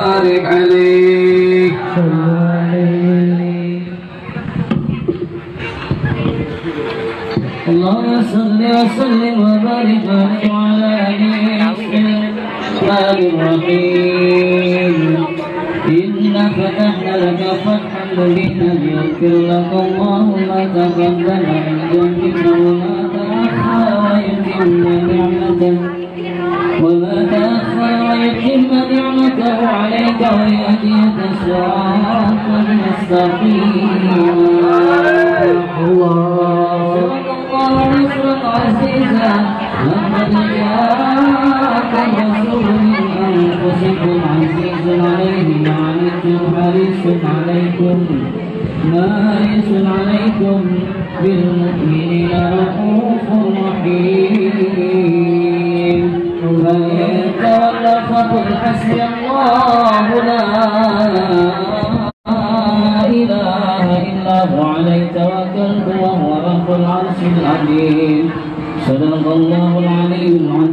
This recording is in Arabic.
بارك عليك. اللهم صل وسلم وبارك عليك وعلى آله الرحيم. إنا فتحنا لك فتحا مبينا ليغفر لك الله ما تقدم من ذنبك وما تأخر ويتم نعمته عليك ويهديك صراطا مستقيما. لقد جاءكم رسول من أنفسكم عزيز عليه ما عنتم حريص عليكم بالمؤمنين رؤوف رحيم. فإن تولوا فقل حسبي الله لا إله إلا هو عليه توكلت وهو رب العرش العظيم. صدق الله العلي العظيم.